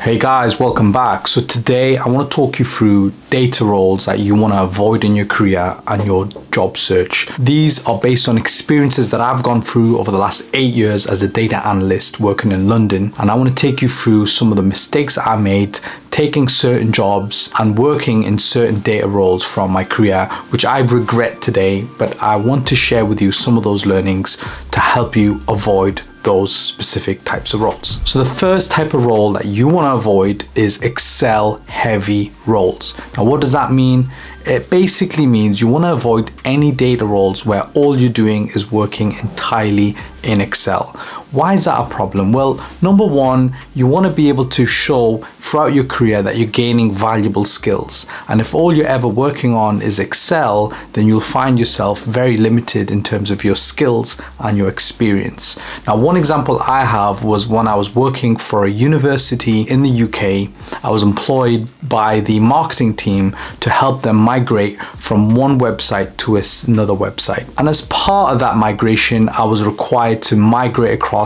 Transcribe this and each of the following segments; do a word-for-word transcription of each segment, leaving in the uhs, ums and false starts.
Hey guys, welcome back. So today I want to talk you through data roles that you want to avoid in your career and your job search. These are based on experiences that I've gone through over the last eight years as a data analyst working in London, and I want to take you through some of the mistakes I made taking certain jobs and working in certain data roles from my career, which I regret today, but I want to share with you some of those learnings to help you avoid those specific types of roles. So the first type of role that you want to avoid is Excel heavy roles. Now, what does that mean? It basically means you want to avoid any data roles where all you're doing is working entirely in Excel. Why is that a problem? Well, number one, you want to be able to show throughout your career that you're gaining valuable skills. And if all you're ever working on is Excel, then you'll find yourself very limited in terms of your skills and your experience. Now, one example I have was when I was working for a university in the U K. I was employed by the marketing team to help them migrate from one website to another website. And as part of that migration, I was required to migrate across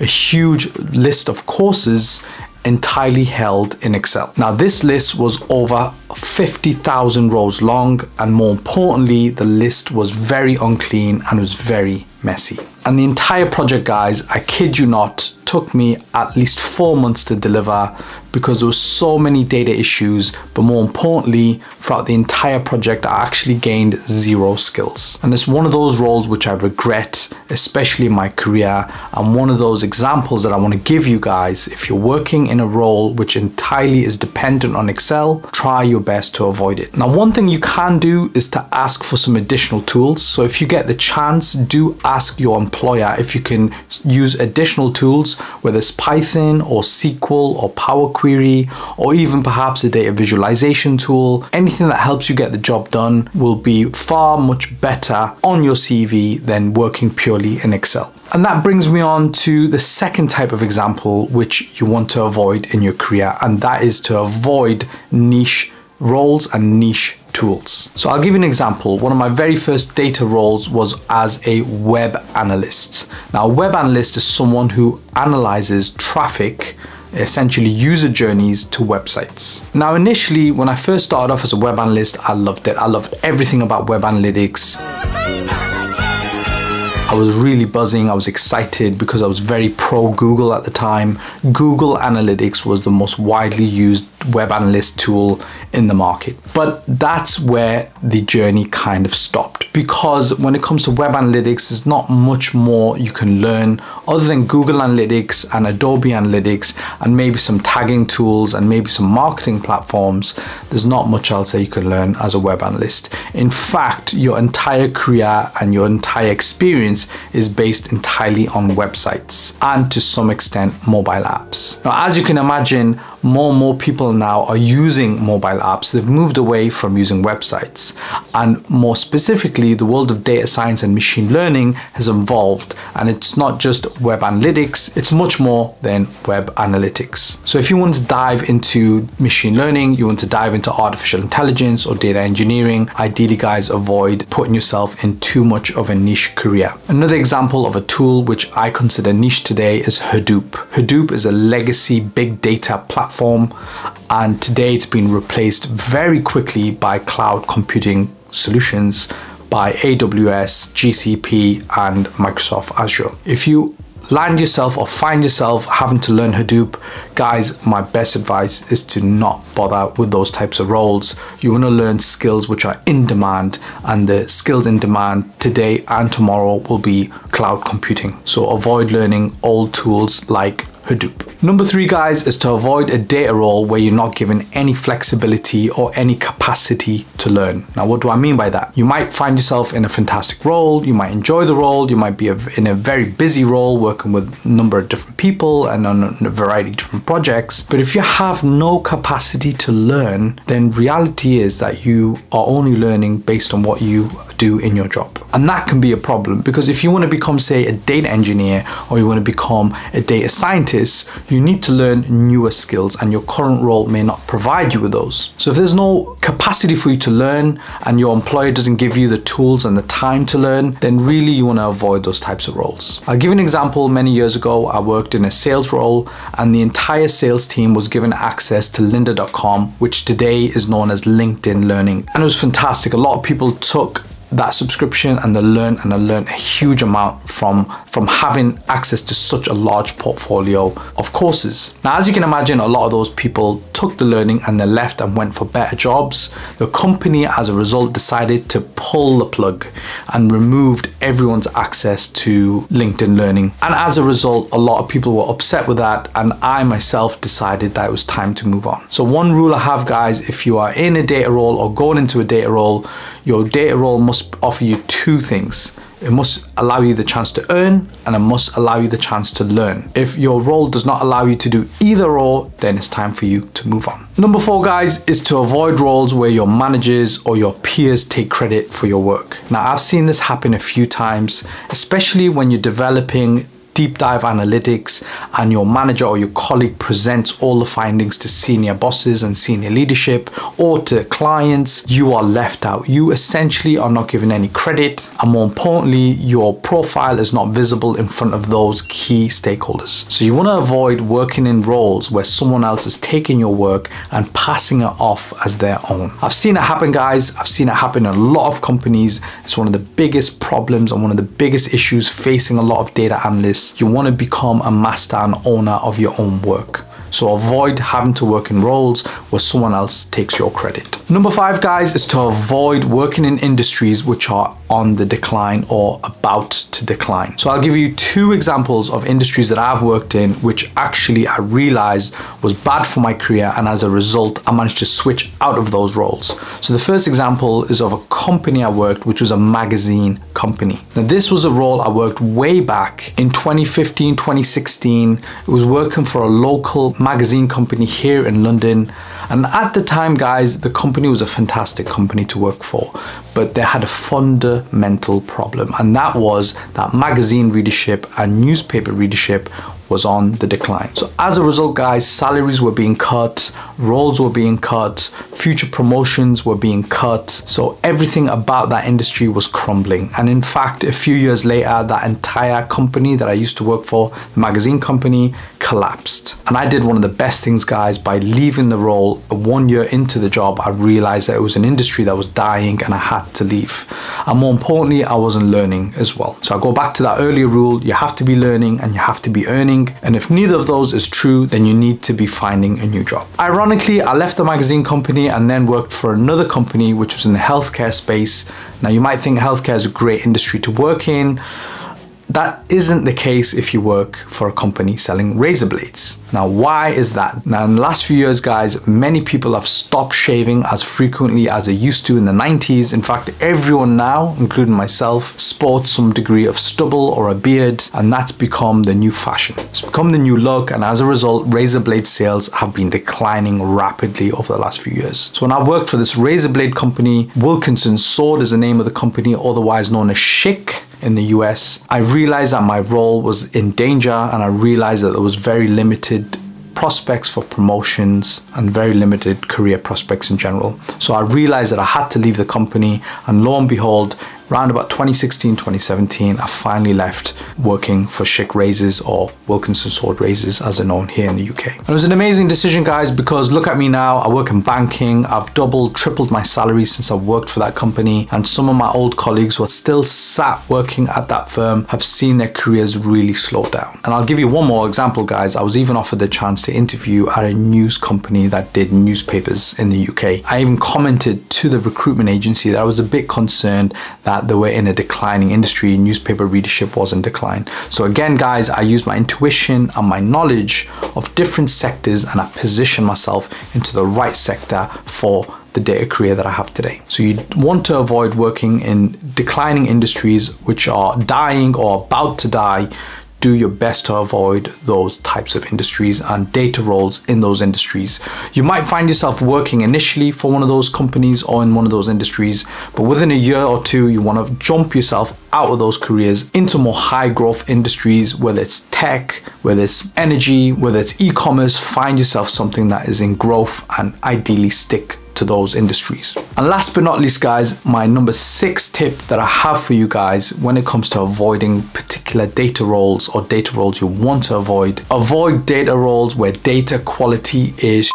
a huge list of courses entirely held in Excel. Now, this list was over fifty thousand rows long, and more importantly, the list was very unclean and was very messy. And the entire project, guys, I kid you not, took me at least four months to deliver because there were so many data issues, but more importantly, throughout the entire project, I actually gained zero skills. And it's one of those roles which I regret, especially in my career, and one of those examples that I want to give you guys. If you're working in a role which entirely is dependent on Excel, try your best to avoid it. Now, one thing you can do is to ask for some additional tools. So if you get the chance, do ask your employer if you can use additional tools, whether it's Python or S Q L or Power Query, or even perhaps a data visualization tool. Anything that helps you get the job done will be far much better on your C V than working purely in Excel. And that brings me on to the second type of example which you want to avoid in your career, and that is to avoid niche roles and niche tools. So I'll give you an example. One of my very first data roles was as a web analyst. Now, a web analyst is someone who analyzes traffic, essentially user journeys to websites. Now, initially, when I first started off as a web analyst, I loved it. I loved everything about web analytics. I was really buzzing, I was excited because I was very pro Google at the time. Google Analytics was the most widely used web analyst tool in the market. But that's where the journey kind of stopped, because when it comes to web analytics, there's not much more you can learn other than Google Analytics and Adobe Analytics and maybe some tagging tools and maybe some marketing platforms. There's not much else that you can learn as a web analyst. In fact, your entire career and your entire experience is based entirely on websites and to some extent mobile apps. Now, as you can imagine, more and more people now are using mobile apps. They've moved away from using websites. And more specifically, the world of data science and machine learning has evolved. And it's not just web analytics, it's much more than web analytics. So if you want to dive into machine learning, you want to dive into artificial intelligence or data engineering, ideally, guys, avoid putting yourself in too much of a niche career. Another example of a tool which I consider niche today is Hadoop. Hadoop is a legacy big data platform. Platform, and today it's been replaced very quickly by cloud computing solutions by A W S, G C P, and Microsoft Azure. If you land yourself or find yourself having to learn Hadoop, guys, my best advice is to not bother with those types of roles. You want to learn skills which are in demand, and the skills in demand today and tomorrow will be cloud computing. So avoid learning old tools like Hadoop. Number three, guys, is to avoid a data role where you're not given any flexibility or any capacity to learn. Now, what do I mean by that? You might find yourself in a fantastic role, you might enjoy the role, you might be in a very busy role working with a number of different people and on a variety of different projects. But if you have no capacity to learn, then reality is that you are only learning based on what you do in your job. And that can be a problem, because if you want to become, say, a data engineer, or you want to become a data scientist, you need to learn newer skills and your current role may not provide you with those. So if there's no capacity for you to learn and your employer doesn't give you the tools and the time to learn, then really you want to avoid those types of roles. I'll give you an example. Many years ago, I worked in a sales role and the entire sales team was given access to lynda dot com, which today is known as LinkedIn Learning. And it was fantastic. A lot of people took that subscription and they learn and I learned a huge amount from from having access to such a large portfolio of courses. Now, as you can imagine, a lot of those people took the learning and they left and went for better jobs. The company as a result decided to pull the plug and removed everyone's access to LinkedIn Learning. And as a result, a lot of people were upset with that, and I myself decided that it was time to move on. So one rule I have, guys, if you are in a data role or going into a data role, your data role must offer you two things. It must allow you the chance to earn and it must allow you the chance to learn. If your role does not allow you to do either or, then it's time for you to move on. Number four, guys, is to avoid roles where your managers or your peers take credit for your work. Now, I've seen this happen a few times, especially when you're developing deep dive analytics and your manager or your colleague presents all the findings to senior bosses and senior leadership or to clients, you are left out. You essentially are not given any credit, and more importantly, your profile is not visible in front of those key stakeholders. So you want to avoid working in roles where someone else is taking your work and passing it off as their own. I've seen it happen, guys. I've seen it happen in a lot of companies. It's one of the biggest problems and one of the biggest issues facing a lot of data analysts. You want to become a master and owner of your own work. So avoid having to work in roles where someone else takes your credit. Number five, guys, is to avoid working in industries which are on the decline or about to decline. So I'll give you two examples of industries that I've worked in, which actually I realized was bad for my career. And as a result, I managed to switch out of those roles. So the first example is of a company I worked, which was a magazine company. Now, this was a role I worked way back in twenty fifteen, twenty sixteen. It was working for a local magazine company here in London, and at the time, guys, the company was a fantastic company to work for, but they had a fundamental problem, and that was that magazine readership and newspaper readership was on the decline. So as a result, guys, salaries were being cut, roles were being cut, future promotions were being cut. So everything about that industry was crumbling. And in fact, a few years later, that entire company that I used to work for, the magazine company, collapsed. And I did one of the best things, guys, by leaving the role. One year into the job, I realized that it was an industry that was dying and I had to leave. And more importantly, I wasn't learning as well. So I go back to that earlier rule, you have to be learning and you have to be earning. And if neither of those is true, then you need to be finding a new job. Ironically, I left the magazine company and then worked for another company, which was in the healthcare space. Now, you might think healthcare is a great industry to work in. That isn't the case if you work for a company selling razor blades. Now, why is that? Now, in the last few years, guys, many people have stopped shaving as frequently as they used to in the nineties. In fact, everyone now, including myself, sports some degree of stubble or a beard, and that's become the new fashion. It's become the new look, and as a result, razor blade sales have been declining rapidly over the last few years. So when I worked for this razor blade company, Wilkinson Sword is the name of the company, otherwise known as Schick in the U S, I realized that my role was in danger, and I realized that there was very limited prospects for promotions and very limited career prospects in general. So I realized that I had to leave the company, and lo and behold, around about twenty sixteen, twenty seventeen, I finally left working for Schick Razors, or Wilkinson Sword Razors as they're known here in the U K. And it was an amazing decision, guys, because look at me now, I work in banking, I've doubled, tripled my salary since I've worked for that company. And some of my old colleagues who are still sat working at that firm have seen their careers really slow down. And I'll give you one more example, guys. I was even offered the chance to interview at a news company that did newspapers in the U K. I even commented to the recruitment agency that I was a bit concerned that they were in a declining industry, newspaper readership was in decline. So again, guys, I used my intuition and my knowledge of different sectors, and I positioned myself into the right sector for the data career that I have today. So you want to avoid working in declining industries which are dying or about to die do your best to avoid those types of industries and data roles in those industries. You might find yourself working initially for one of those companies or in one of those industries, but within a year or two, you want to jump yourself out of those careers into more high growth industries, whether it's tech, whether it's energy, whether it's e-commerce. Find yourself something that is in growth and ideally stick to those industries. And last but not least, guys, my number six tip that I have for you guys when it comes to avoiding particular data roles or data roles you want to avoid: avoid data roles where data quality is shit.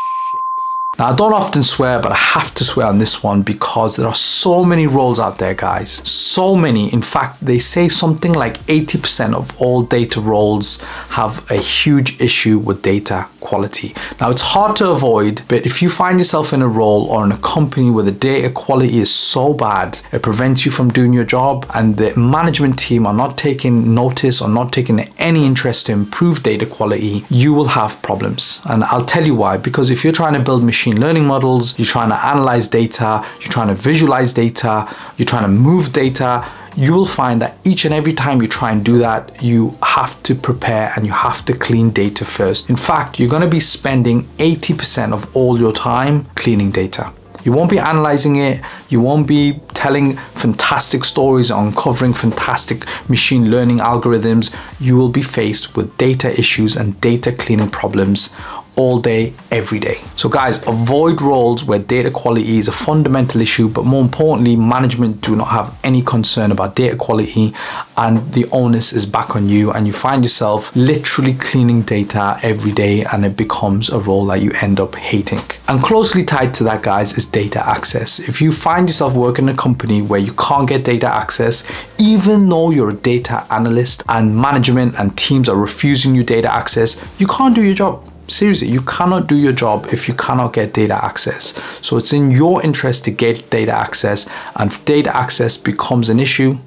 Now, I don't often swear, but I have to swear on this one because there are so many roles out there, guys. So many. In fact, they say something like eighty percent of all data roles have a huge issue with data quality. Now, it's hard to avoid, but if you find yourself in a role or in a company where the data quality is so bad, it prevents you from doing your job, and the management team are not taking notice or not taking any interest to improve data quality, you will have problems. And I'll tell you why. Because if you're trying to build machine learning models, you're trying to analyze data, you're trying to visualize data, you're trying to move data, you will find that each and every time you try and do that, you have to prepare and you have to clean data first. In fact, you're going to be spending eighty percent of all your time cleaning data. You won't be analyzing it, you won't be telling fantastic stories, uncovering fantastic machine learning algorithms. You will be faced with data issues and data cleaning problems all day, every day. So guys, avoid roles where data quality is a fundamental issue, but more importantly, management do not have any concern about data quality, and the onus is back on you, and you find yourself literally cleaning data every day, and it becomes a role that you end up hating. And closely tied to that, guys, is data access. If you find yourself working in a company where you can't get data access, even though you're a data analyst, and management and teams are refusing you data access, you can't do your job. Seriously, you cannot do your job if you cannot get data access. So it's in your interest to get data access, and if data access becomes an issue,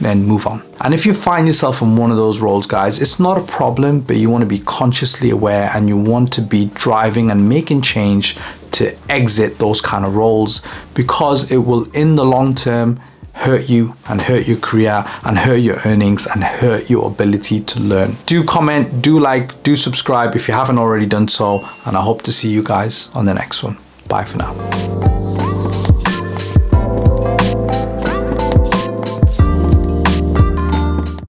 then move on. And if you find yourself in one of those roles, guys, it's not a problem, but you want to be consciously aware and you want to be driving and making change to exit those kind of roles, because it will, in the long term, hurt you and hurt your career and hurt your earnings and hurt your ability to learn. Do comment, do like, do subscribe if you haven't already done so, and I hope to see you guys on the next one. Bye for now.